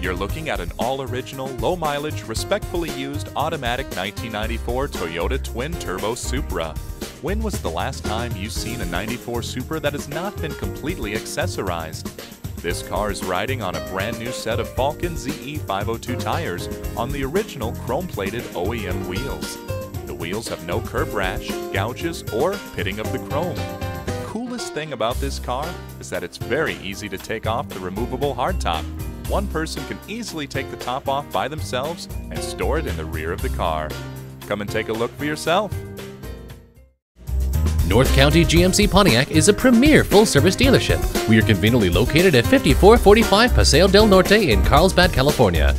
you're looking at an all-original, low-mileage, respectfully used, automatic 1994 Toyota Twin Turbo Supra. When was the last time you've seen a 94 Supra that has not been completely accessorized? This car is riding on a brand new set of Falken ZE 502 tires on the original chrome-plated OEM wheels. The wheels have no curb rash, gouges, or pitting of the chrome. The coolest thing about this car is that it's very easy to take off the removable hardtop. One person can easily take the top off by themselves and store it in the rear of the car. Come and take a look for yourself. North County GMC Pontiac is a premier full-service dealership. We are conveniently located at 5445 Paseo del Norte in Carlsbad, California.